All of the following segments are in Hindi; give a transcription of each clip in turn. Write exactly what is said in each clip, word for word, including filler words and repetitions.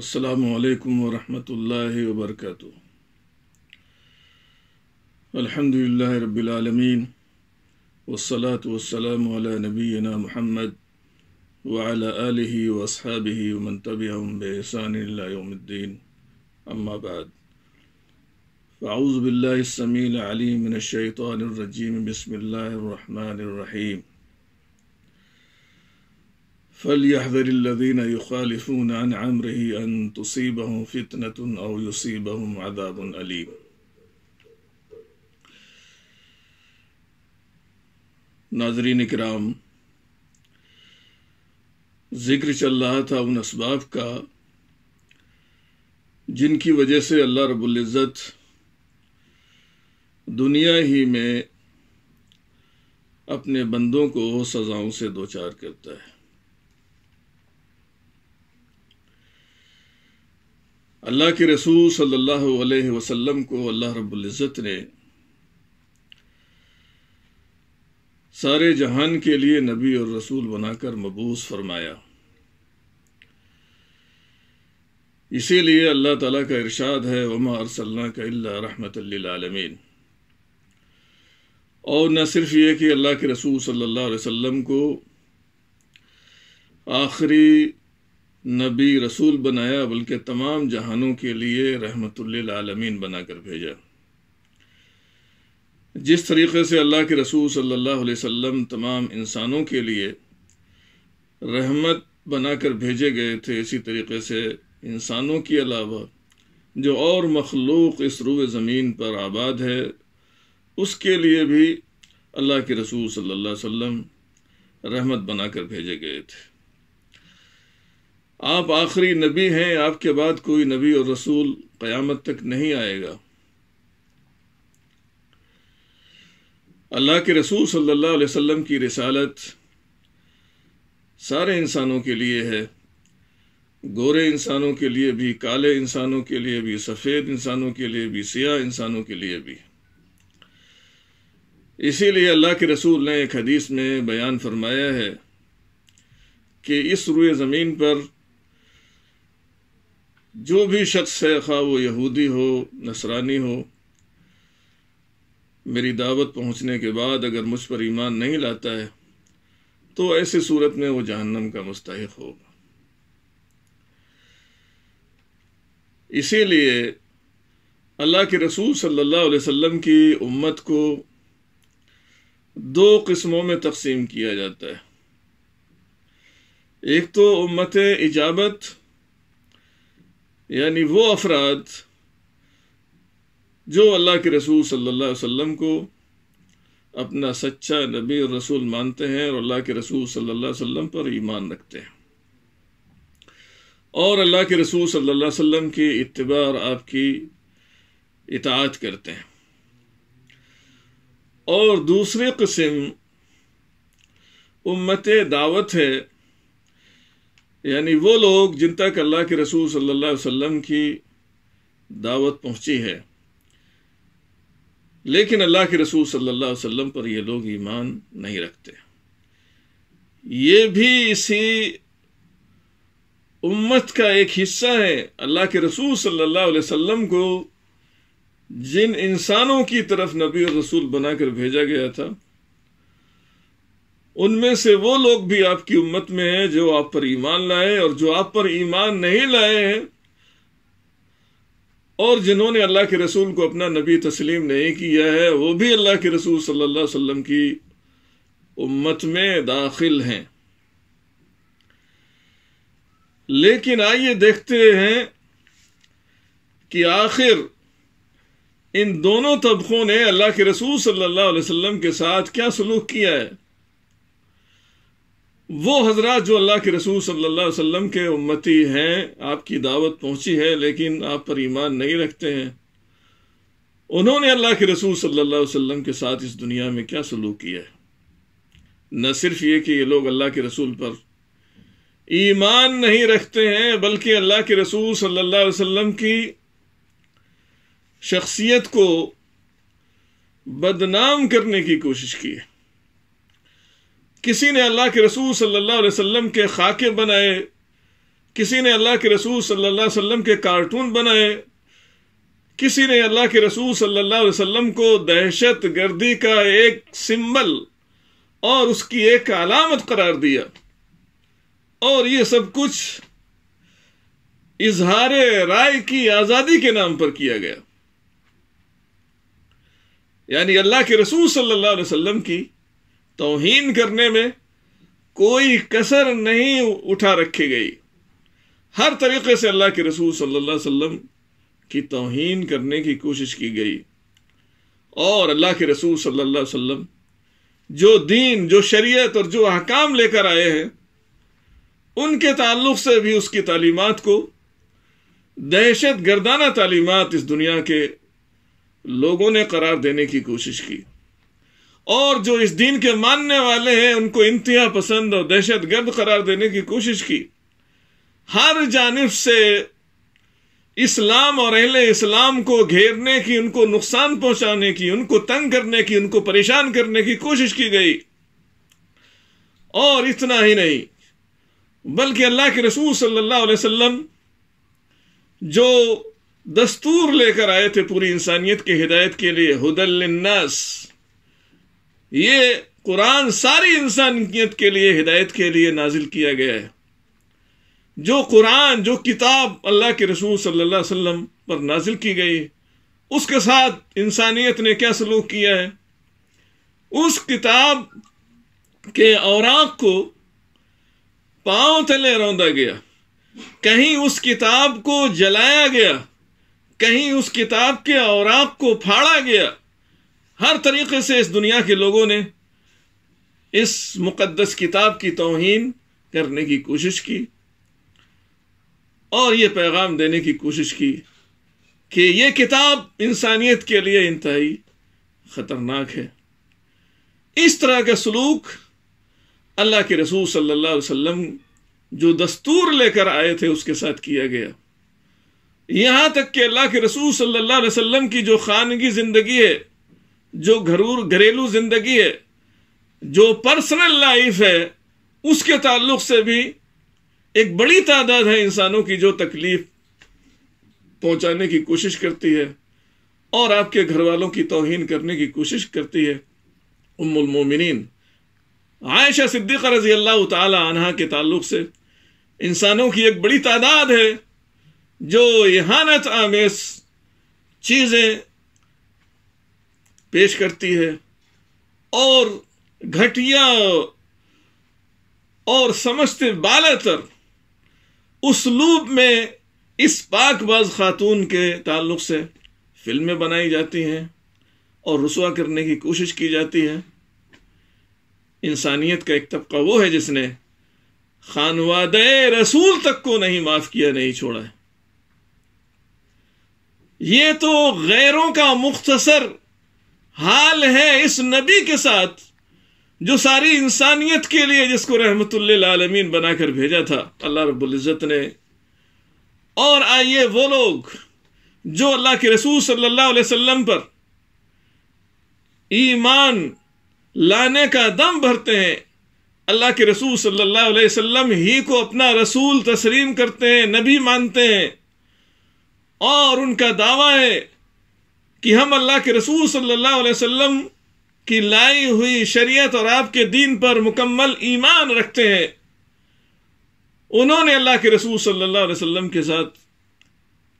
अस्सलामु अलैकुम वरहमतुल्लाहि वबरकातुह। अल्हम्दुलिल्लाहि रब्बिल आलमीन वस्सलातु वस्सलामु अला नबीना मुहम्मद व अला आलिहि व अस्हाबिहि व मन तबिअहुम बि इहसान इला यौमिद्दीन। अम्मा बाद, अऊज़ु बिल्लाहि अस्समीइल अलीम मिनश शैतानिर रजीम। बिस्मिल्लाहिर रहमानिर रहीम। فَلْيَحْذَرِ الَّذِينَ يُخَالِفُونَ عَنْ أَمْرِهِ أَنْ تُصِيبَهُمْ فِتْنَةٌ أَوْ يُصِيبَهُمْ عَذَابٌ أَلِيمٌ। नाज़रीन किराम, जिक्र चल रहा था उन असबाब का जिनकी वजह से अल्लाह रब्बुल इज़्ज़त दुनिया ही में अपने बंदों को सज़ाओं से दोचार करता है। अल्लाह के रसूल सल्लल्लाहु अलैहि वसल्लम को अल्लाह रब्बुल इज़्ज़त ने सारे जहान के लिए नबी और रसूल बनाकर मबूस फरमाया। इसीलिए अल्लाह ताला का इरशाद है, वमा अर्सलनाका इल्ला रहमतल लिल आलमीन। और न सिर्फ ये कि अल्लाह के रसूल सल्लल्लाहु अलैहि वसल्लम को आखिरी नबी रसूल बनाया, बल्कि तमाम जहानों के लिए रहमतुल्लिल आलमीन बनाकर भेजा। जिस तरीक़े से अल्लाह के रसूल सल्लल्लाहु अलैहि वसल्लम तमाम इंसानों के लिए रहमत बनाकर भेजे गए थे, इसी तरीक़े से इंसानों के अलावा जो और मखलूक इस रूए ज़मीन पर आबाद है, उसके लिए भी अल्लाह के रसूल सल्लल्लाहु अलैहि वसल्लम रहमत बनाकर भेजे गए थे। आप आखिरी नबी हैं, आपके बाद कोई नबी और रसूल क़यामत तक नहीं आएगा। अल्लाह के रसूल सल्लल्लाहु अलैहि वसल्लम की रिसालत सारे इंसानों के लिए है, गोरे इंसानों के लिए भी, काले इंसानों के लिए भी, सफ़ेद इंसानों के लिए भी, सियाह इंसानों के लिए भी। इसीलिए अल्लाह के रसूल ने एक हदीस में बयान फरमाया है कि इस रुए ज़मीन पर जो भी शख्स है, खा वो यहूदी हो नसरानी हो, मेरी दावत पहुँचने के बाद अगर मुझ पर ईमान नहीं लाता है तो ऐसी सूरत में वो जहन्नम का मुस्तहिक होगा। इसीलिए अल्लाह के रसूल सल्लल्लाहु अलैहि वसल्लम की उम्मत को दो किस्मों में तकसीम किया जाता है। एक तो उम्मत इजाबत, यानी वो अफराद जो अल्लाह के रसूल सल्लल्लाहु अलैहि वसल्लम को अपना सच्चा नबी और रसूल मानते हैं और अल्लाह के रसूल सल्लल्लाहु अलैहि वसल्लम पर ईमान रखते हैं और अल्लाह के रसूल सल्लल्लाहु अलैहि वसल्लम की इत्तिबा और आपकी इताअत करते हैं। और दूसरी किस्म उम्मत दावत है, यानी वो लोग जिन तक अल्लाह के रसूल सल्लल्लाहु अलैहि वसल्लम की दावत पहुँची है, लेकिन अल्लाह के रसूल सल्लल्लाहु अलैहि वसल्लम पर ये लोग ईमान नहीं रखते। ये भी इसी उम्मत का एक हिस्सा है। अल्लाह के रसूल सल्लल्लाहु अलैहि वसल्लम को जिन इंसानों की तरफ नबी और रसूल बनाकर भेजा गया था, उनमें से वो लोग भी आपकी उम्मत में हैं जो आप पर ईमान लाए, और जो आप पर ईमान नहीं लाए हैं और जिन्होंने अल्लाह के रसूल को अपना नबी तस्लीम नहीं किया है, वो भी अल्लाह के रसूल सल्लल्लाहु अलैहि वसल्लम की उम्मत में दाखिल हैं। लेकिन आइए देखते हैं कि आखिर इन दोनों तबकों ने अल्लाह के रसूल सल्लल्लाहु अलैहि वसल्लम के साथ क्या सलूक किया है। वो हजरात जो अल्लाह के रसूल सल्लल्लाहु अलैहि वसल्लम के उम्मती हैं, आपकी दावत पहुंची है लेकिन आप पर ईमान नहीं रखते हैं, उन्होंने अल्लाह के रसूल सल्लल्लाहु अलैहि वसल्लम के साथ इस दुनिया में क्या सलूक किया है। न सिर्फ ये कि ये लोग अल्लाह के रसूल पर ईमान नहीं रखते हैं, बल्कि अल्लाह के रसूल सल्लल्लाहु अलैहि वसल्लम की शख्सियत को बदनाम करने की कोशिश की है। किसी ने अल्लाह के रसूल सल्लल्लाहु अलैहि वसल्लम के खाके बनाए, किसी ने अल्लाह के रसूल सल्लल्लाहु अलैहि वसल्लम के कार्टून बनाए, किसी ने अल्लाह के रसूल सल्लल्लाहु अलैहि वसल्लम को दहशत गर्दी का एक सिंबल और उसकी एक अलामत करार दिया। और ये सब कुछ इजहार राय की आजादी के नाम पर किया गया। यानी अल्लाह के रसूल सल्लल्लाहु अलैहि वसल्लम की तौहीन करने में कोई कसर नहीं उठा रखी गई। हर तरीके से अल्लाह के रसूल सल्लल्लाहु अलैहि वसल्लम की तौहीन करने की कोशिश की गई। और अल्लाह के रसूल सल्लल्लाहु अलैहि वसल्लम जो दीन, जो शरीयत और जो अहकाम लेकर आए हैं, उनके ताल्लुक से भी उसकी तालीमात को दहशत गर्दाना तालीमात इस दुनिया के लोगों ने करार देने की कोशिश की। और जो इस दीन के मानने वाले हैं उनको इंतहा पसंद और दहशत गर्द करार देने की कोशिश की। हर जानिब से इस्लाम और अहले इस्लाम को घेरने की, उनको नुकसान पहुंचाने की, उनको तंग करने की, उनको परेशान करने की कोशिश की गई। और इतना ही नहीं बल्कि अल्लाह के रसूल सल्लल्लाहु अलैहि वसल्लम जो दस्तूर लेकर आए थे पूरी इंसानियत के हिदायत के लिए, हुदल लिन्नास, ये कुरान सारी इंसानियत के लिए हिदायत के लिए नाजिल किया गया है। जो कुरान, जो किताब अल्लाह के रसूल सल्लल्लाहु अलैहि वसल्लम पर नाजिल की गई, उसके साथ इंसानियत ने क्या सलूक किया है, उस किताब के औराक को पांव तले रौंदा गया, कहीं उस किताब को जलाया गया, कहीं उस किताब के औराक को फाड़ा गया। हर तरीके से इस दुनिया के लोगों ने इस मुकद्दस किताब की तौहीन करने की कोशिश की और ये पैगाम देने की कोशिश की कि ये किताब इंसानियत के लिए इंतहाई खतरनाक है। इस तरह का सलूक अल्लाह के रसूल सल्लल्लाहु अलैहि वसल्लम जो दस्तूर लेकर आए थे उसके साथ किया गया। यहां तक कि अल्लाह के रसूल सल्लल्लाहु अलैहि वसल्लम की जो खानगी जिंदगी है, जो घरूर घरेलू जिंदगी है, जो पर्सनल लाइफ है, उसके ताल्लुक से भी एक बड़ी तादाद है इंसानों की जो तकलीफ पहुंचाने की कोशिश करती है और आपके घर वालों की तौहीन करने की कोशिश करती है। उम्मुल मोमिनीन आयशा सिद्दीक़ा रज़ियल्लाहु ताला अन्हा के ताल्लुक से इंसानों की एक बड़ी तादाद है जो इहानत आमेज चीज़ें पेश करती है और घटिया और समझते बालतर उसलूब में इस पाकबाज खातून के ताल्लुक से फिल्में बनाई जाती हैं और रुसवा करने की कोशिश की जाती है। इंसानियत का एक तबका वो है जिसने खानवादे रसूल तक को नहीं माफ किया, नहीं छोड़ा है। ये तो गैरों का मुख्तसर हाल है इस नबी के साथ जो सारी इंसानियत के लिए, जिसको रहमतुल्लिल आलमीन बनाकर भेजा था अल्लाह रब्बुल इज़्ज़त ने। और आइए वो लोग जो अल्लाह के रसूल सल्लल्लाहु अलैहि वसल्लम पर ईमान लाने का दम भरते हैं, अल्लाह के रसूल सल्लल्लाहु अलैहि वसल्लम ही को अपना रसूल तस्लीम करते हैं, नबी मानते हैं और उनका दावा है कि हम अल्लाह के रसूल सल्लल्लाहु अलैहि वसल्लम की लाई हुई शरीयत और आपके दीन पर मुकम्मल ईमान रखते हैं। उन्होंने अल्लाह के रसूल सल्लल्लाहु अलैहि वसल्लम के साथ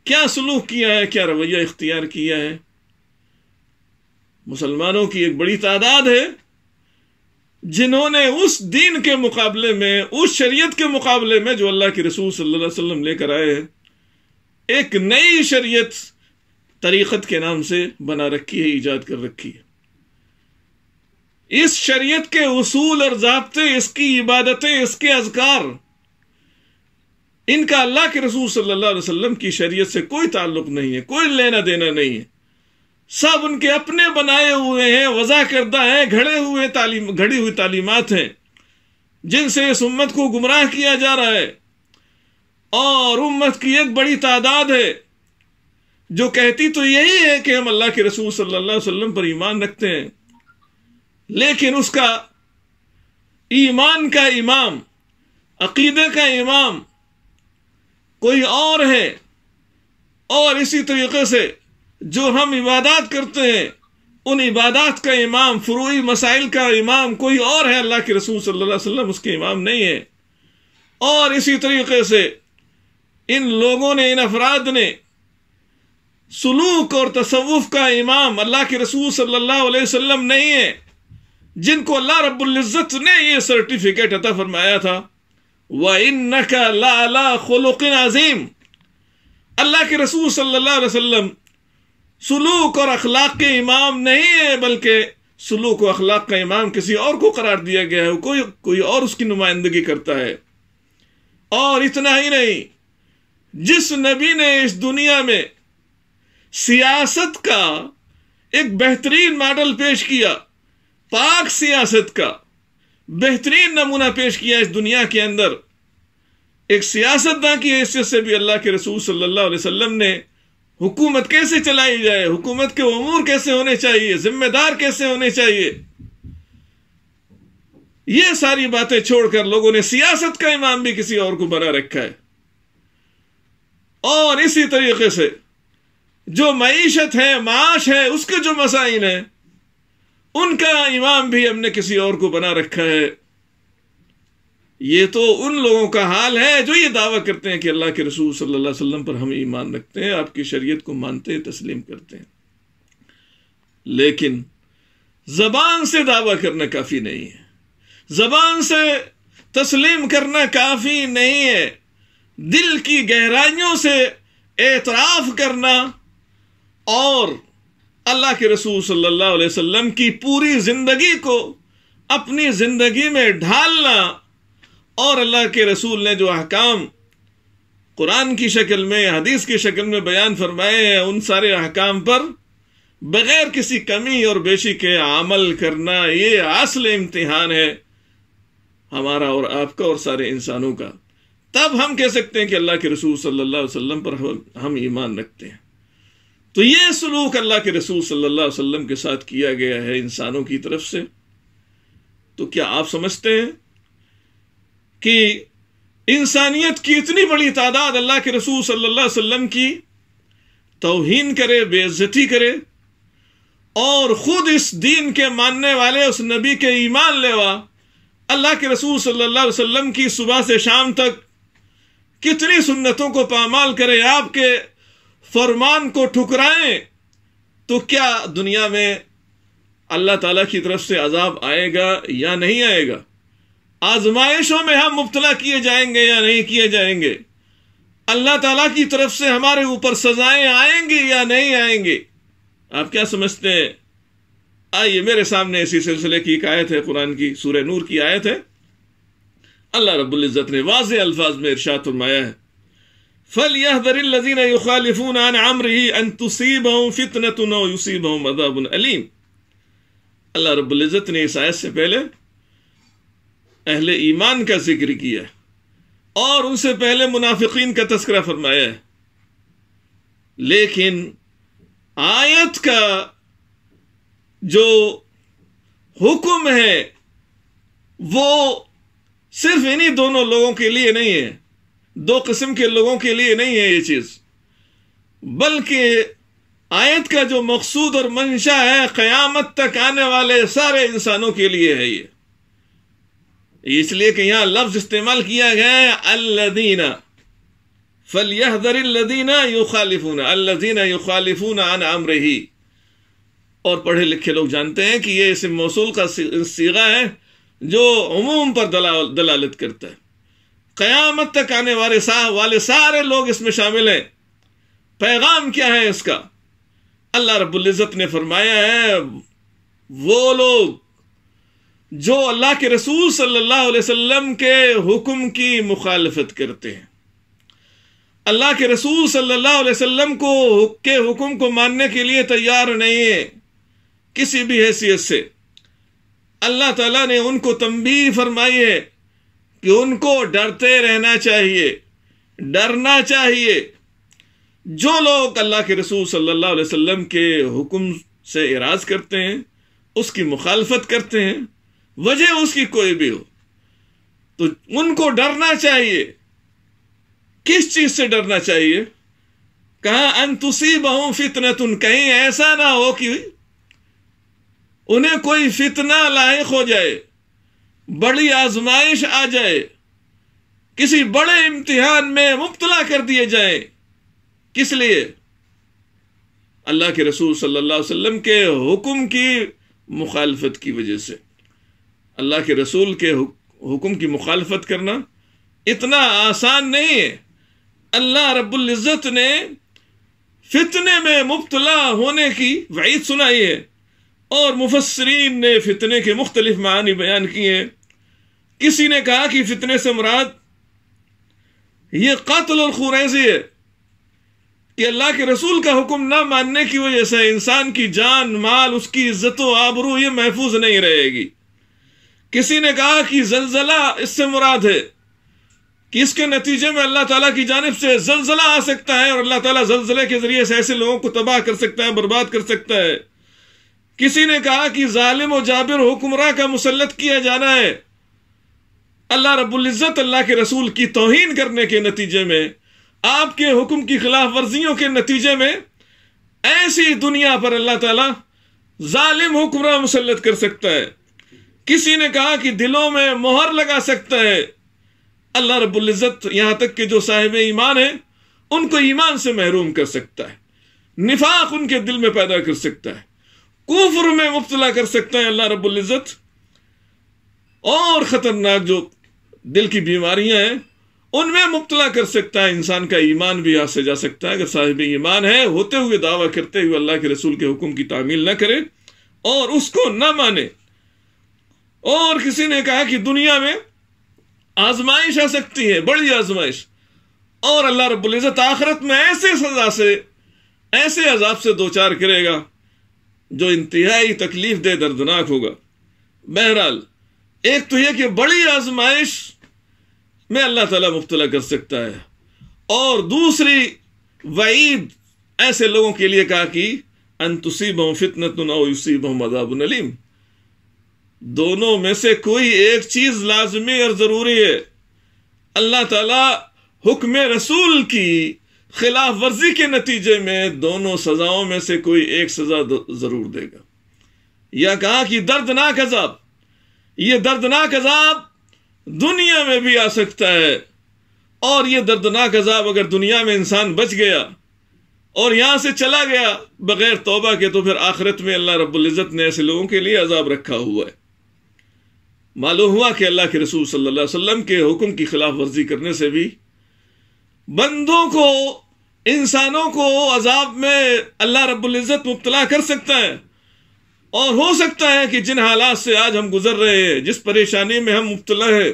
क्या सलूक किया है, क्या रवैया इख्तियार किया है। मुसलमानों की एक बड़ी तादाद है जिन्होंने उस दीन के मुकाबले में, उस शरीयत के मुकाबले में जो अल्लाह के रसूल सल्लल्लाहु अलैहि वसल्लम लेकर आए हैं, एक नई शरीयत तरीक़त के नाम से बना रखी है, ईजाद कर रखी है। इस शरीयत के उसूल और ज़ाब्ते, इसकी इबादतें, इसके अज़कार, इनका अल्लाह के रसूल सल्लल्लाहु अलैहि वसल्लम की शरीयत से कोई ताल्लुक नहीं है, कोई लेना देना नहीं है। सब उनके अपने बनाए हुए हैं, वज़ा करदा हैं, घड़े हुए तालीम घड़ी हुई तालीमात हैं जिनसे इस उम्मत को गुमराह किया जा रहा है। और उम्मत की एक बड़ी तादाद है जो कहती तो यही है कि हम अल्लाह के रसूल सल्लल्लाहु अलैहि वसल्लम पर ईमान रखते हैं, लेकिन उसका ईमान का इमाम, अकीदे का इमाम, कोई और है। और इसी तरीके से जो हम इबादत करते हैं उन इबादत का इमाम, फुरूई मसाइल का इमाम कोई और है, अल्लाह के रसूल सल्लल्लाहु अलैहि वसल्लम उसके इमाम नहीं है। और इसी तरीके से इन लोगों ने, इन अफराद ने सुलूक और तसव्वुफ का इमाम अल्लाह के रसूल सल्लल्लाहु अलैहि वसल्लम नहीं है, जिनको अल्लाह रब्बुल इज्जत ने ये सर्टिफिकेट अता फरमाया था, व इन्नका लअला खुलुकिन अज़ीम। अल्लाह के रसूल सल्लल्लाहु अलैहि वसल्लम सुलूक और अखलाक के इमाम नहीं है, बल्कि सुलूक और अखलाक का इमाम किसी और को करार दिया गया है, कोई कोई और उसकी नुमाइंदगी करता है। और इतना ही नहीं, जिस नबी ने इस दुनिया में सियासत का एक बेहतरीन मॉडल पेश किया, पाक सियासत का बेहतरीन नमूना पेश किया इस दुनिया के अंदर, एक सियासतदान की हैसियत से भी अल्लाह के रसूल सल्लल्लाहु अलैहि वसल्लम ने हुकूमत कैसे चलाई जाए, हुकूमत के अमूर कैसे होने चाहिए, जिम्मेदार कैसे होने चाहिए, ये सारी बातें छोड़कर लोगों ने सियासत का इमाम भी किसी और को बना रखा है। और इसी तरीके से जो मईशत है, माश है, उसके जो मसाइल हैं उनका इमाम भी हमने किसी और को बना रखा है। ये तो उन लोगों का हाल है जो ये दावा करते हैं कि अल्लाह के रसूल सल्लल्लाहु अलैहि वसल्लम पर हम ईमान रखते हैं, आपकी शरीयत को मानते हैं, तस्लीम करते हैं, लेकिन जबान से दावा करना काफ़ी नहीं है, जबान से तस्लीम करना काफ़ी नहीं है, दिल की गहराइयों से एतराफ़ करना और अल्लाह के रसूल सल्लल्लाहु अलैहि वसल्लम की पूरी ज़िंदगी को अपनी ज़िंदगी में ढालना और अल्लाह के रसूल ने जो अहकाम कुरान की शक्ल में, हदीस की शक्ल में बयान फरमाए हैं, उन सारे अहकाम पर बग़ैर किसी कमी और बेशी के अमल करना, ये असल इम्तिहान है हमारा और आपका और सारे इंसानों का। तब हम कह सकते हैं कि अल्लाह के रसूल सल्लल्लाहु अलैहि वसल्लम पर हम, हम ईमान रखते हैं। तो ये सलूक अल्लाह के रसूल सल्लल्लाहु अलैहि वसल्लम के साथ किया गया है इंसानों की तरफ से। तो क्या आप समझते हैं कि इंसानियत की इतनी बड़ी तादाद अल्लाह के रसूल सल्लल्लाहु अलैहि वसल्लम की तौहीन करे, बेइज्जती करे और ख़ुद इस दीन के मानने वाले, उस नबी के ईमान लेवा अल्लाह के रसूल सल्लल्लाहु अलैहि वसल्लम की सुबह से शाम तक कितनी सुन्नतों को पामाल करे, आपके फरमान को ठुकराएं, तो क्या दुनिया में अल्लाह ताला की तरफ से अजाब आएगा या नहीं आएगा? आजमाइशों में हम मुब्तला किए जाएंगे या नहीं किए जाएंगे? अल्लाह ताला की तरफ से हमारे ऊपर सजाएं आएंगी या नहीं आएंगी? आप क्या समझते हैं? आइए मेरे सामने इसी सिलसिले की एक आयत है, कुरान की सूरह नूर की आयत है। अल्लाह रब्बुल इज्जत ने वाज़े अल्फाज में इरशाद फरमाया है, फलयहज़रिल लज़ीना युखालिफून अन अम्रिही अन तुसीबहुम फितनतुन व युसीबहुम अज़ाबुन अलीम। अल्लाह रब्बुल इज्जत ने इस आयत से पहले अहले ईमान का जिक्र किया और उनसे पहले मुनाफिकीन का तस्करा फरमाया है, लेकिन आयत का जो हुक्म है वो सिर्फ इन्हीं दोनों लोगों के लिए नहीं है, दो किस्म के लोगों के लिए नहीं है ये चीज़, बल्कि आयत का जो मकसूद और मंशा है क़यामत तक आने वाले सारे इंसानों के लिए है। ये इसलिए कि यहाँ लफ्ज़ इस्तेमाल किया गया है अल्लज़ीना, फ़लयहज़रिल्लज़ीना युखालिफून, अल्लज़ीना युखालिफून अन अम्रिही। और पढ़े लिखे लोग जानते हैं कि ये इस मौसूल का सीगा है जो उमूम पर दलाल, दलालत करता है। क़यामत तक आने वाले सा, वाले सारे लोग इसमें शामिल हैं। पैगाम क्या है इसका? अल्लाह रब्बुल इज़्ज़त ने फरमाया है, वो लोग जो अल्लाह के रसूल सल्लल्लाहु अलैहि वसल्लम के हुक्म की मुखालफत करते हैं, अल्लाह के रसूल सल्लल्लाहु अलैहि वसल्लम को के हुक्म को मानने के लिए तैयार नहीं है किसी भी हैसियत से, अल्लाह ताला ने उनको तंबीह फरमाई है कि उनको डरते रहना चाहिए, डरना चाहिए। जो लोग अल्लाह के रसूल सल्लल्लाहु अलैहि वसल्लम के हुक्म से इराज करते हैं, उसकी मुखालफत करते हैं, वजह उसकी कोई भी हो, तो उनको डरना चाहिए। किस चीज से डरना चाहिए? कहा अन तुसीबहुम फितनतुन, कहीं ऐसा ना हो कि उन्हें कोई फितना लायक हो जाए, बड़ी आजमाइश आ जाए, किसी बड़े इम्तिहान में मुब्तला कर दिए जाए। किस लिए? अल्लाह के रसूल सल्लल्लाहु अलैहि वसल्लम के हुक्म की मुखालफत की वजह से। अल्लाह के रसूल के हुक्म की मुखालफत करना इतना आसान नहीं है। अल्लाह रब्बुल इज़्ज़त ने फितने में मुब्तला होने की वईद सुनाई है और मुफस्सरीन ने फितने के मुख्तलिफ मानी बयान किए हैं। किसी ने कहा कि फितने से मुराद ये कत्ल और खुरैज़ी है कि अल्लाह के रसूल का हुक्म ना मानने की वजह से इंसान की जान, माल, उसकी इज्जत व आबरू ये महफूज नहीं रहेगी। किसी ने कहा कि जलजला इससे मुराद है कि इसके नतीजे में अल्लाह ताला की जानिब से जलजला आ सकता है और अल्लाह ताला जलजले के जरिए से ऐसे लोगों को तबाह कर सकता है, बर्बाद कर सकता है। किसी ने कहा कि जालिम और जाबिर हुक्मरां का मुसल्लत किया जाना है। अल्लाह रब्बुल इज़्ज़त अल्लाह के रसूल की तौहीन करने के नतीजे में, आपके हुक्म की खिलाफ वर्जियों के नतीजे में ऐसी दुनिया पर अल्लाह ताला जालिम हुक्मरां मुसल्लत कर सकता है। किसी ने कहा कि दिलों में मोहर लगा सकता है। अल्लाह रब्बुल इज़्ज़त यहाँ तक कि जो साहिब ईमान है उनको ईमान से महरूम कर सकता है, निफाक उनके दिल में पैदा कर सकता है, कुफ्र में मुब्तला कर सकता है अल्लाह रब्बुल इज़्ज़त। और खतरनाक जो दिल की बीमारियां हैं उनमें मुब्तला कर सकता है। इंसान का ईमान भी हाथ से जा सकता है अगर साहिब ईमान है होते हुए, दावा करते हुए अल्लाह के रसूल के हुक्म की तामील न करे और उसको न माने। और किसी ने कहा कि दुनिया में आजमाइश आ सकती है, बड़ी आजमाइश, और अल्लाह रब्बुल इज़्ज़त आखिरत में ऐसे सजा से, ऐसे अजाब से दो चार करेगा जो इंतहाई तकलीफ दे, दर्दनाक होगा। बहरहाल एक तो यह कि बड़ी आजमाइश में अल्लाह ताला मुब्तला कर सकता है, और दूसरी वईद ऐसे लोगों के लिए कहा कि अन तुसीबहुम फितनतुन औ युसीबहुम अज़ाबुन अलीम। दोनों में से कोई एक चीज लाजमी और जरूरी है। अल्लाह ताला हुक्म रसूल की खिलाफ वर्जी के नतीजे में दोनों सजाओं में से कोई एक सजा जरूर देगा। यह कहा कि दर्दनाक अजाब, यह दर्दनाक अजाब दुनिया में भी आ सकता है, और यह दर्दनाक अजाब अगर दुनिया में इंसान बच गया और यहां से चला गया बगैर तौबा के तो फिर आखिरत में अल्लाह रब्बुल इज़्ज़त ने ऐसे लोगों के लिए अजाब रखा हुआ है। मालूम हुआ कि अल्लाह के रसूल सल्लल्लाहु अलैहि वसल्लम के हुक्म की खिलाफ वर्जी करने से भी बंदों को, इंसानों को अजाब में अल्लाह रब्बुल इज़्ज़त मुब्तला कर सकता है। और हो सकता है कि जिन हालात से आज हम गुजर रहे हैं, जिस परेशानी में हम मुब्तला हैं,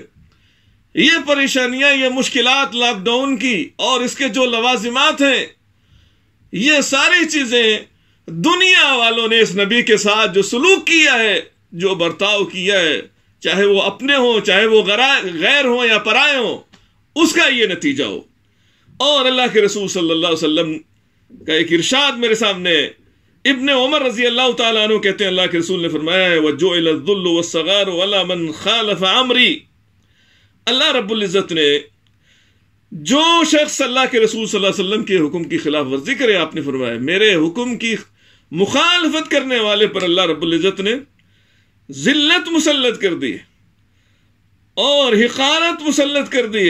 ये परेशानियां, ये मुश्किलात लॉकडाउन की और इसके जो लवाजिमात हैं, ये सारी चीज़ें दुनिया वालों ने इस नबी के साथ जो सलूक किया है, जो बर्ताव किया है, चाहे वो अपने हों, चाहे वो गैर हों या पराए हों, उसका ये नतीजा हो। और अल्लाह के रसूल सल्लल्लाहु अलैहि वसल्लम का एक इरशाद मेरे सामने, इब्ने उमर रजी अल्लाह तआला अन्हु कहते हैं, अल्लाह के रसूल ने फरमाया है वजुइल अज़्ज़ुल्लु वस्सगारु अला मन खालफ अम्री। अल्लाह रब्बुल इज़्ज़त ने जो शख्स अल्लाह के रसूल सल्लल्लाहु अलैहि वसल्लम के हुक्म की खिलाफ वर्जी करे, आपने फरमाया मेरे हुक्म की मुखालफत करने वाले पर अल्लाह रब्बुल इज़्ज़त ने जिल्लत मुसल्लत कर दी और हिकारत मुसल्लत कर दी।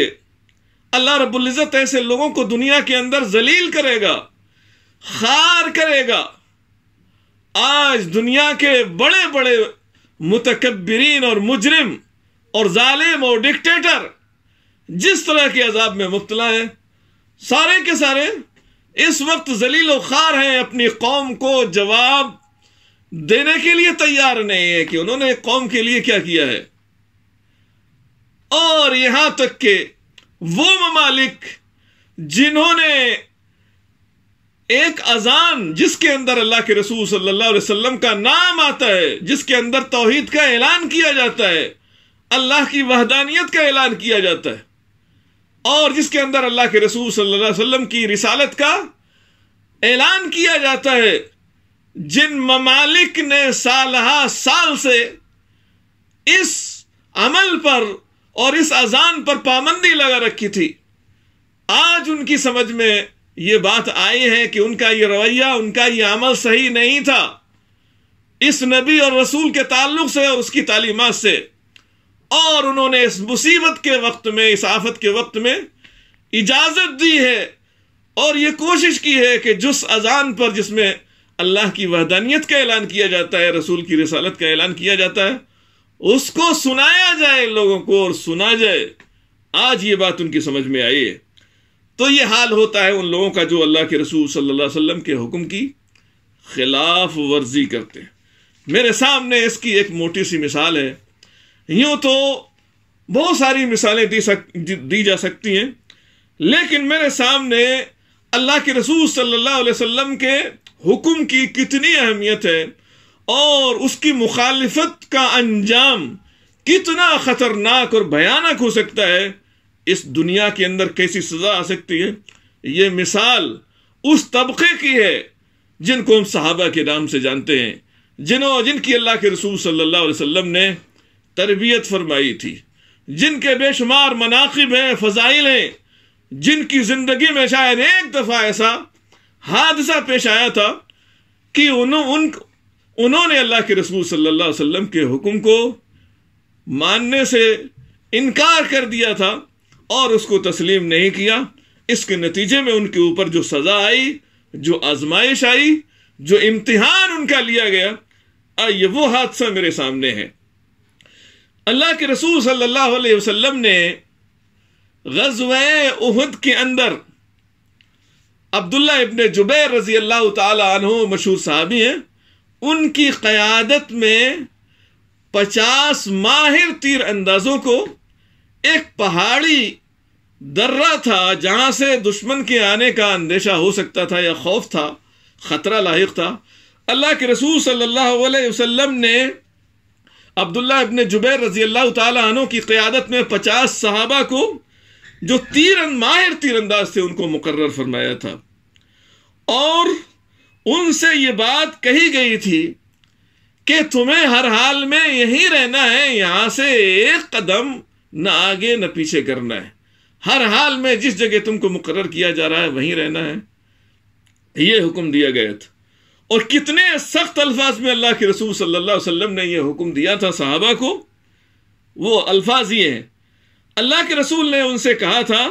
अल्लाह रब्बुल इज़्ज़त ऐसे लोगों को दुनिया के अंदर जलील करेगा, खार करेगा। आज दुनिया के बड़े बड़े मुतकब्बिरीन और मुजरिम और जालिम और डिक्टेटर जिस तरह के अजाब में मुब्तला हैं, सारे के सारे इस वक्त जलील और खार हैं। अपनी कौम को जवाब देने के लिए तैयार नहीं है कि उन्होंने कौम के लिए क्या किया है। और यहां तक के वो ममालिक जिन्होंने एक अजान जिसके अंदर अल्लाह के रसूल सल्लल्लाहु अलैहि वसल्लम का नाम आता है, जिसके अंदर तौहीद का ऐलान किया जाता है, अल्लाह की वहदानियत का ऐलान किया जाता है, और जिसके अंदर अल्लाह के रसूल सल्लल्लाहु अलैहि वसल्लम की रिसालत का ऐलान किया जाता है, जिन ममालिक ने सालहा साल से इस अमल पर और इस अजान पर पाबंदी लगा रखी थी, आज उनकी समझ में ये बात आई है कि उनका ये रवैया, उनका ये अमल सही नहीं था इस नबी और रसूल के ताल्लुक से और उसकी तालीमात से। और उन्होंने इस मुसीबत के वक्त में, इस आफत के वक्त में इजाज़त दी है और ये कोशिश की है कि जिस अजान पर जिसमें अल्लाह की वहदानियत का ऐलान किया जाता है, रसूल की रिसालत का ऐलान किया जाता है, उसको सुनाया जाए लोगों को और सुना जाए। आज ये बात उनकी समझ में आई है। तो ये हाल होता है उन लोगों का जो अल्लाह के रसूल सल्लल्लाहु अलैहि वसल्लम के हुक्म की खिलाफ वर्जी करते हैं। मेरे सामने इसकी एक मोटी सी मिसाल है। यूँ तो बहुत सारी मिसालें दी सक दी जा सकती हैं, लेकिन मेरे सामने अल्लाह के रसूल सल्लल्लाहु अलैहि वसल्लम के हुक्म की कितनी अहमियत है और उसकी मुखालिफत का अंजाम कितना ख़तरनाक और भयानक हो सकता है, इस दुनिया के अंदर कैसी सज़ा आ सकती है, ये मिसाल उस तबके की है जिनको हम सहाबा के नाम से जानते हैं, जिन्हों जिनकी अल्लाह के रसूल सल्लल्लाहु अलैहि वसल्लम ने तरबियत फरमाई थी, जिनके बेशुमार मनाक़िब हैं, फ़ज़ाइल हैं, जिनकी ज़िंदगी में शायद एक दफ़ा ऐसा हादसा पेश आया था कि उन्हों, उन उन्होंने अल्लाह के रसूल सल्लल्लाहु अलैहि वसल्लम के हुक्म को मानने से इनकार कर दिया था और उसको तस्लीम नहीं किया। इसके नतीजे में उनके ऊपर जो सज़ा आई, जो आजमाइश आई, जो इम्तिहान उनका लिया गया, ये वो हादसा मेरे सामने है। अल्लाह के रसूल सल्लल्लाहु अलैहि वसल्लम ने ग़ज़वे उहद के अंदर अब्दुल्ला इब्ने जुबैर रजी अल्लाह तआला अन्हु मशहूर साहबी हैं, उनकी क़यादत में पचास माहिर तीर अंदाज़ों को एक पहाड़ी दर्रा था जहाँ से दुश्मन के आने का अंदेशा हो सकता था या खौफ था, ख़तरा लाहिक था। अल्लाह के रसूल सल्लल्लाहु अलैहि वसल्लम ने अब्दुल्ला इब्ने जुबैर रजी अल्लाह तआला अन्हु की क़यादत में पचास सहाबा को जो तीर माहिर तीरंदाज थे उनको मुकर्रर फरमाया था और उनसे ये बात कही गई थी कि तुम्हें हर हाल में यहीं रहना है, यहाँ से एक कदम न आगे न पीछे करना है, हर हाल में जिस जगह तुमको मुकर्रर किया जा रहा है वहीं रहना है। ये हुक्म दिया गया था और कितने सख्त अल्फाज में अल्लाह के रसूल सल्लल्लाहु अलैहि वसल्लम ने यह हुक्म दिया था सहाबा को। वो अल्फाज ये हैं, अल्लाह के रसूल ने उनसे कहा था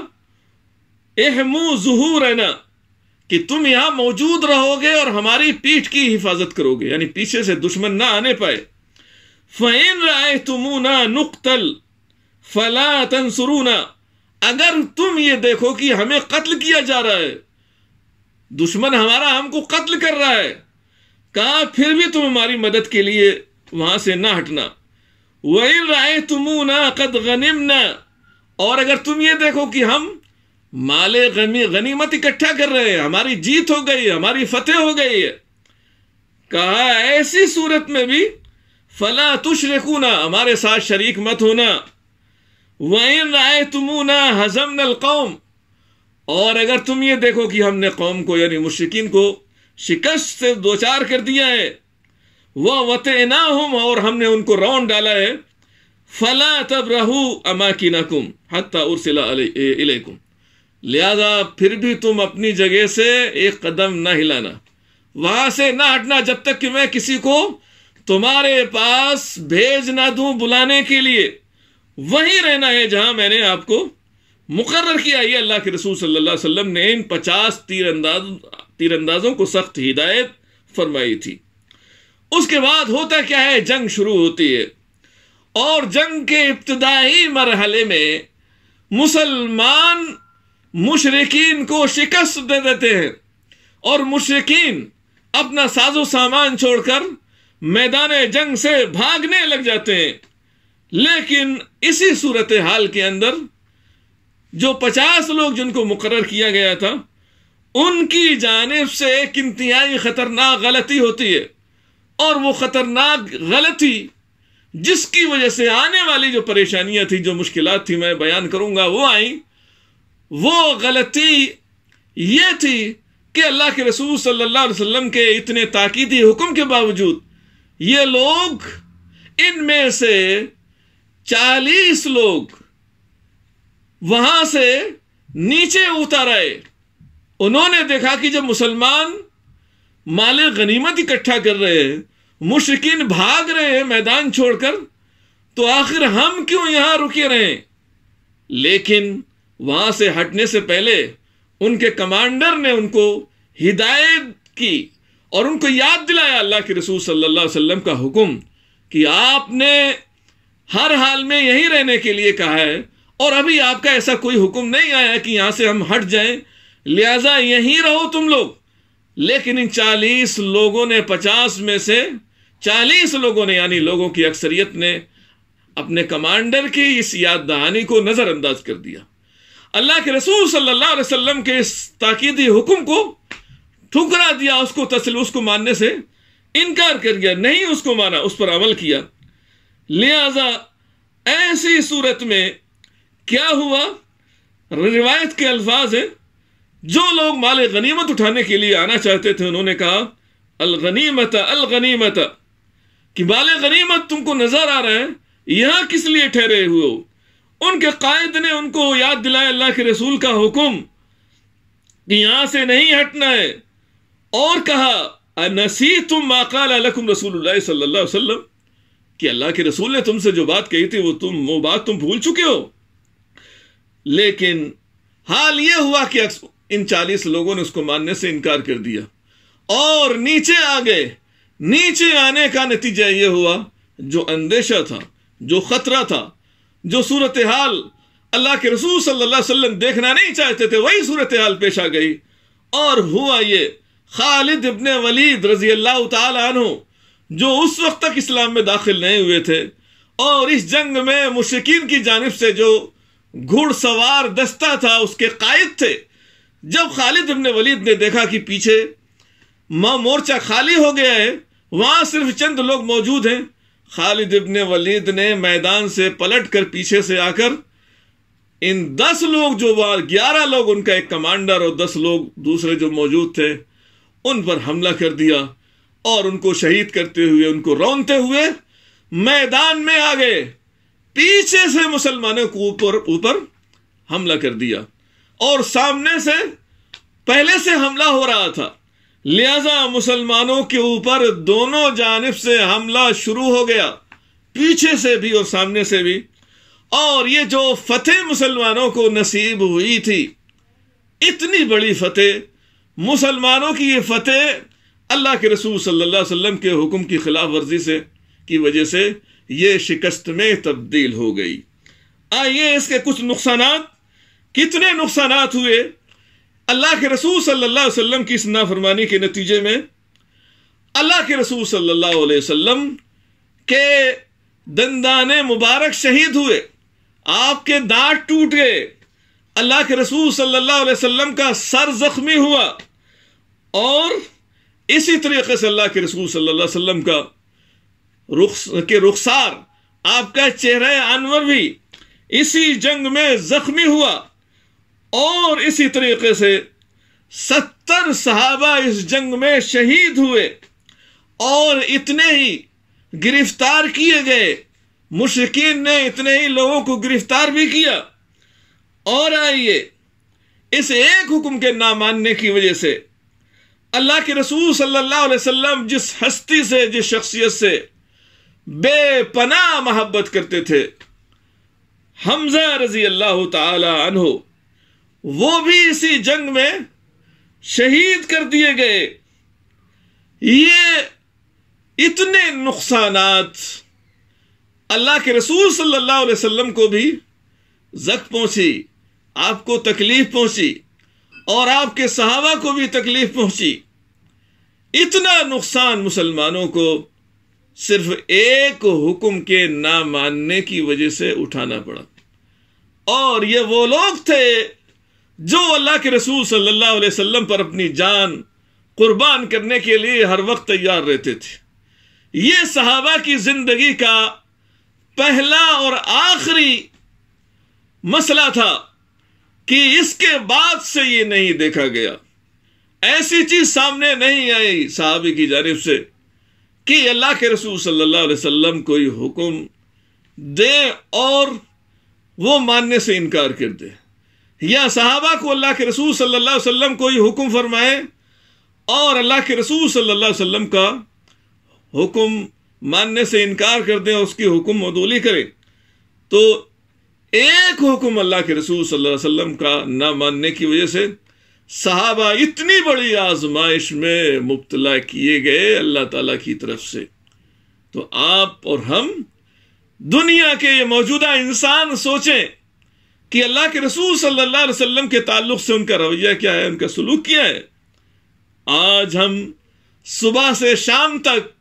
एहमू ज़ुहूरना, कि तुम यहां मौजूद रहोगे और हमारी पीठ की हिफाजत करोगे, यानी पीछे से दुश्मन ना आने पाए। फ़इन रायतुमूना नुक्तल फला तंसुरूना, अगर तुम ये देखो कि हमें कत्ल किया जा रहा है, दुश्मन हमारा हमको कत्ल कर रहा है, कहा फिर भी तुम हमारी मदद के लिए वहां से ना हटना। वइन रायतुमूना कद गनिमना, और अगर तुम ये देखो कि हम माले गनी गनीमत इकट्ठा कर रहे हैं, हमारी जीत हो गई, हमारी फतेह हो गई है, कहा ऐसी सूरत में भी फला तुशरिकूना, हमारे साथ शरीक मत होना। वइन रायतुमूना हज़मनल कौम, और अगर तुम ये देखो कि हमने कौम को यानी मुश्रिकीन को शिकस्त से दो चार कर दिया है, वह वतनाहुम, और हमने उनको रौंद डाला है, फला तबरहू अमाकिनकुम हत्ता उरसिला इलैकुम, लिहाजा फिर भी तुम अपनी जगह से एक कदम ना हिलाना, वहां से ना हटना जब तक कि मैं किसी को तुम्हारे पास भेज ना दूं बुलाने के लिए, वहीं रहना है जहां मैंने आपको मुकर्रर किया। ये अल्लाह के रसूल सल्लल्लाहु अलैहि वसल्लम ने इन पचास तीरंदाज तीरंदाजों को सख्त हिदायत फरमाई थी। उसके बाद होता क्या है, जंग शुरू होती है और जंग के इब्तदाई मरहले में मुसलमान मुशरिकीन को शिकस्त दे देते हैं और मुशरिकीन अपना साजो सामान छोड़कर मैदान जंग से भागने लग जाते हैं। लेकिन इसी सूरत हाल के अंदर जो पचास लोग जिनको मुकर्रर किया गया था, उनकी जानिब से एक इंतहाई ख़तरनाक गलती होती है और वो ख़तरनाक गलती जिसकी वजह से आने वाली जो परेशानियां थी, जो मुश्किलात थी, मैं बयान करूंगा, वो आई। वो गलती ये थी कि अल्लाह के रसूल सल्लल्लाहु अलैहि वसल्लम के इतने ताकीदी हुक्म के बावजूद ये लोग, इनमें से चालीस लोग वहां से नीचे उतर आए। उन्होंने देखा कि जब मुसलमान माले गनीमत इकट्ठा कर रहे हैं, मुशरिकीन भाग रहे हैं मैदान छोड़कर, तो आखिर हम क्यों यहां रुके रहें? लेकिन वहां से हटने से पहले उनके कमांडर ने उनको हिदायत की और उनको याद दिलाया अल्लाह के रसूल सल्लल्लाहु अलैहि वसल्लम का हुक्म कि आपने हर हाल में यहीं रहने के लिए कहा है और अभी आपका ऐसा कोई हुक्म नहीं आया कि यहां से हम हट जाएं, लिहाजा यहीं रहो तुम लोग। लेकिन इन चालीस लोगों ने पचास में से चालीस लोगों ने यानी लोगों की अक्सरियत ने अपने कमांडर की इस याद दहानी को नजरअंदाज कर दिया। अल्लाह के रसूल सल्लल्लाहु अलैहि वसल्लम के इस ताकीदी हुक्म को ठुकरा दिया, उसको तस्लीम, उसको मानने से इनकार कर गया, नहीं उसको माना, उस पर अमल किया। लिहाजा ऐसी सूरत में क्या हुआ? रिवायत के अल्फाज हैं, जो लोग माल गनीमत उठाने के लिए आना चाहते थे उन्होंने कहा अलगनीमत अलगनीमत, कि माल गनीमत तुमको नजर आ रहा है, यहां किस लिए ठहरे हुए हो? उनके कायद ने उनको याद दिलाया अल्लाह के रसूल का हुक्म कि यहां से नहीं हटना है, और कहा अनसीतुम मा क़ाला लकुम रसूलुल्लाह सल्लल्लाहु अलैहि वसल्लम, कि अल्लाह के रसूल ने तुमसे जो बात कही थी वो तुम वो बात तुम भूल चुके हो। लेकिन हाल यह हुआ कि इन चालीस लोगों ने उसको मानने से इनकार कर दिया और नीचे आ गए। नीचे आने का नतीजा यह हुआ, जो अंदेशा था, जो खतरा था, जो सूरत हाल अल्लाह के रसूल सल्लल्लाहु अलैहि वसल्लम देखना नहीं चाहते थे, वही सूरत हाल पेश आ गई। और हुआ ये, खालिद इब्ने वलीद रजी अल्लाह तआला अन्हु, जो उस वक्त तक इस्लाम में दाखिल नहीं हुए थे, और इस जंग में मुशरिकीन की जानिब से जो घुड़सवार दस्ता था उसके कायद थे। जब खालिद इब्ने वलीद ने देखा कि पीछे मोर्चा खाली हो गया है, वहां सिर्फ चंद लोग मौजूद हैं, खालिद इब्ने वलीद ने मैदान से पलट कर पीछे से आकर इन दस लोग जो वहां ग्यारह लोग उनका एक कमांडर और दस लोग दूसरे जो मौजूद थे उन पर हमला कर दिया और उनको शहीद करते हुए, उनको रौंदते हुए मैदान में आ गए। पीछे से मुसलमानों को ऊपर ऊपर हमला कर दिया और सामने से पहले से हमला हो रहा था, लिहाजा मुसलमानों के ऊपर दोनों जानिब से हमला शुरू हो गया, पीछे से भी और सामने से भी। और ये जो फतेह मुसलमानों को नसीब हुई थी, इतनी बड़ी फतेह, मुसलमानों की ये फतेह अल्लाह के रसूल सल्लल्लाहु अलैहि वसल्लम के हुक्म की खिलाफ वर्जी से की वजह से ये शिकस्त में तब्दील हो गई। आइए इसके कुछ नुकसानात, कितने नुकसानात हुए अल्लाह के रसूल सल्लल्लाहु अलैहि वसल्लम की इस नाफरमानी के नतीजे में। अल्लाह के रसूल सल्लल्लाहु अलैहि वसल्लम के दंदाने मुबारक शहीद हुए, आपके दांत टूट गए, अल्लाह के रसूल सल्लल्लाहु अलैहि वसल्लम का सर जख्मी हुआ, और इसी तरीके से अल्लाह के रसूल सल्लल्लाहु अलैहि वसल्लम का रुख के रुखसार, आपका चेहरा अनवर भी इसी जंग में जख्मी हुआ। और इसी तरीके से सत्तर सहाबा इस जंग में शहीद हुए और इतने ही गिरफ्तार किए गए, मुशरिकीन ने इतने ही लोगों को गिरफ्तार भी किया। और आइए, इस एक हुक्म के ना मानने की वजह से अल्लाह के रसूल सल्लल्लाहु अलैहि वसल्लम जिस हस्ती से, जिस शख्सियत से बेपनाह मोहब्बत करते थे, हमजा रजी अल्लाह ताला अन्हो, वो भी इसी जंग में शहीद कर दिए गए। ये इतने नुकसानात अल्लाह के रसूल सल्लल्लाहु अलैहि वसल्लम को भी जख्म पहुंची, आपको तकलीफ पहुंची और आपके सहाबा को भी तकलीफ पहुंची। इतना नुकसान मुसलमानों को सिर्फ एक हुक्म के ना मानने की वजह से उठाना पड़ा। और ये वो लोग थे जो अल्लाह के रसूल सल्लल्लाहु अलैहि वसल्लम पर अपनी जान कुर्बान करने के लिए हर वक्त तैयार रहते थे। ये सहाबा की जिंदगी का पहला और आखिरी मसला था कि इसके बाद से ये नहीं देखा गया, ऐसी चीज सामने नहीं आई सहाबी की जानिब से कि अल्लाह के रसूल सल्लल्लाहु अलैहि वसल्लम कोई हुक्म दे और वो मानने से इनकार कर दे। या सहाबा को अल्लाह के रसूल सल्लल्लाहु अलैहि वसल्लम कोई हुक्म फरमाए और अल्लाह के रसूल सल्लल्लाहु अलैहि वसल्लम का हुक्म मानने से इनकार कर दें और उसकी हुक्म मदूली करें, तो एक हुक्म अल्लाह के रसूल सल्लल्लाहु अलैहि वसल्लम का ना मानने की वजह से सहाबा इतनी बड़ी आजमाइश में मुब्तला किए गए अल्लाह ताला की तरफ से। तो आप और हम दुनिया के ये मौजूदा इंसान सोचें कि अल्लाह के रसूल सल्लल्लाहु अलैहि वसल्लम के ताल्लुक से उनका रवैया क्या है, उनका सलूक क्या है। आज हम सुबह से शाम तक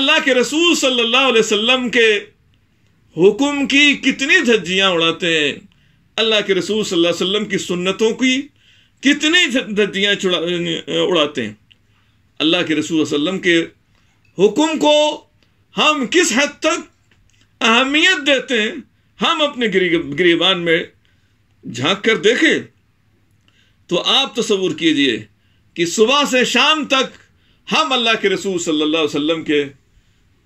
अल्लाह के रसूल सल्लल्लाहु अलैहि वसल्लम के हुक्म की कितनी धज्जियां उड़ाते हैं, अल्लाह के रसूल सल्लल्लाहु अलैहि वसल्लम की सुन्नतों की कितनी धज्जियां उड़ाते हैं। अल्लाह के रसूल सल्लल्लाहु अलैहि वसल्लम के हुक्म को हम किस हद तक अहमियत देते हैं, हम अपने गिरेबान में झांक कर देखें तो आप तसव्वुर कीजिए कि सुबह से शाम तक हम अल्लाह के रसूल सल्लल्लाहु अलैहि वसल्लम के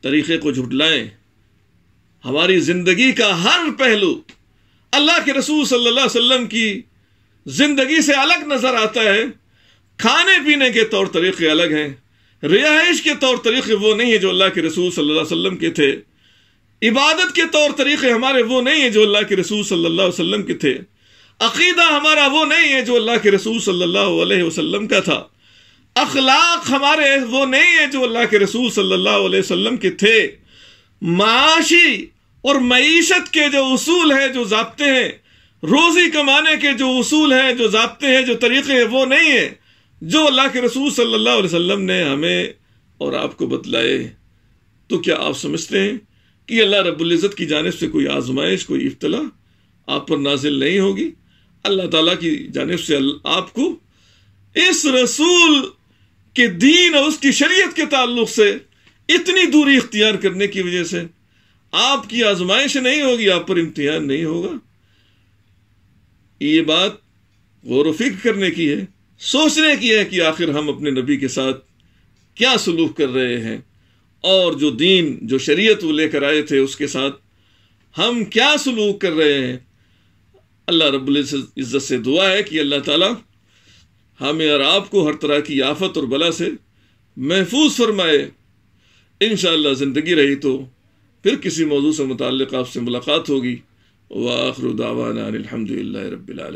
तरीक़े को झुटलाएं। हमारी ज़िंदगी का हर पहलू अल्लाह के रसूल सल्लल्लाहु अलैहि वसल्लम की ज़िंदगी से अलग नज़र आता है। खाने पीने के तौर तरीक़े अलग हैं, रिहाइश के तौर तरीक़े वो नहीं है जो अल्लाह के रसूल सल्लल्लाहु अलैहि वसल्लम के थे, इबादत के तौर तरीक़े हमारे वो नहीं है जो अल्लाह के रसूल सल्लल्लाहु अलैहि वसल्लम के थे, अक़ीदा हमारा वो नहीं है जो अल्लाह के रसूल सल्लल्लाहु अलैहि वसल्लम का था, अखलाक हमारे वो नहीं है जो अल्लाह के रसूल सल्लल्लाहु अलैहि वसल्लम के थे, माशी और मईशत के जो उसूल हैं जो ज़ाब्ते हैं, रोज़ी कमाने के जो उसूल हैं जो ज़ाब्ते हैं जो तरीक़े हैं वो नहीं है जो अल्लाह के रसूल सल्लल्लाहु अलैहि वसल्लम ने हमें और आपको बतलाए। तो क्या आप समझते हैं कि अल्लाह रब्बुल इज़्ज़त की जानिब से कोई आजमाइश कोई इब्तला आप पर नाजिल नहीं होगी? अल्लाह ताला की जानिब से आपको इस रसूल के दीन और उसकी शरीयत के ताल्लुक से इतनी दूरी इख्तियार करने की वजह से आपकी आजमाइश नहीं होगी, आप पर इम्तिहान नहीं होगा। ये बात गौर व फिक्र करने की है, सोचने की है कि आखिर हम अपने नबी के साथ क्या सलूक कर रहे हैं और जो दीन जो शरीयत वो लेकर आए थे उसके साथ हम क्या सलूक कर रहे हैं। अल्लाह रब्बुल इज़्ज़त से दुआ है कि अल्लाह ताला हमें और आपको हर तरह की आफत और बला से महफूज फरमाए। इंशाअल्लाह ज़िंदगी रही तो फिर किसी मौजू से मुताल्लिक़ आपसे मुलाकात होगी। व आखिरु दावाना अनिल हम्दुलिल्लाहि रब्बिल आलमीन।